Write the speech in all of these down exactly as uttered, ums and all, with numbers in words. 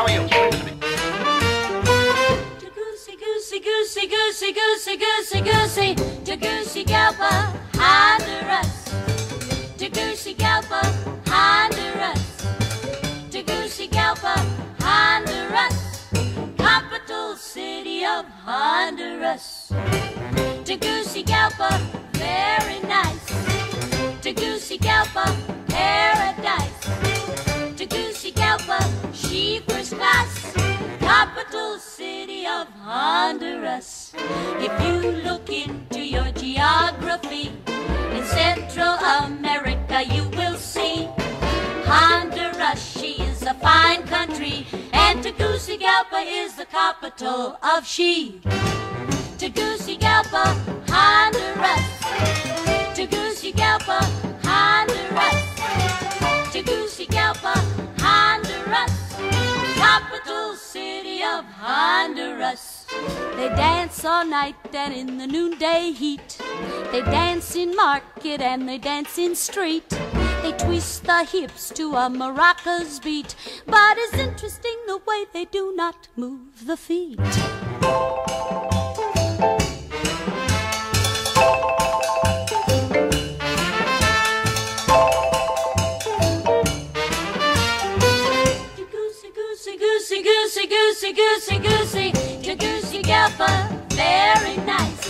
How are you? Teguci, Teguci, Teguci, Teguci, Teguci, Teguci, Tegucigalpa, Honduras. Tegucigalpa, Honduras. Tegucigalpa, Honduras. Capital city of Honduras. Tegucigalpa, very nice. Tegucigalpa, paradise. Tegucigalpa, she first class. Capital city of Honduras. If you look into your geography, in Central America you will see Honduras, she is a fine country, and Tegucigalpa is the capital of she. Tegucigalpa, Honduras. Tegucigalpa, Honduras. Tegucigalpa, Honduras. Capital city of Honduras. They dance all night and in the noonday heat. They dance in market and they dance in street. They twist the hips to a maracas beat, but it's interesting the way they do not move the feet. Teguci, Teguci, Teguci, Teguci, Tegucigalpa, very nice.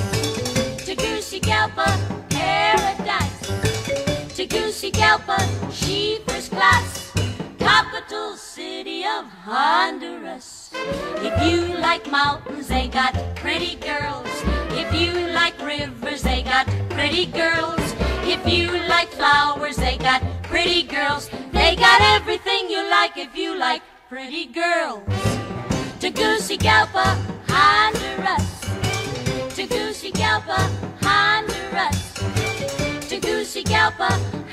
Tegucigalpa, paradise. Tegucigalpa, she first class. Capital city of Honduras. If you like mountains, they got pretty girls. If you like rivers, they got pretty girls. If you like flowers, they got pretty girls. They got everything you like if you like pretty girls. Tegucigalpa, Honduras. Tegucigalpa, Honduras. Tegucigalpa,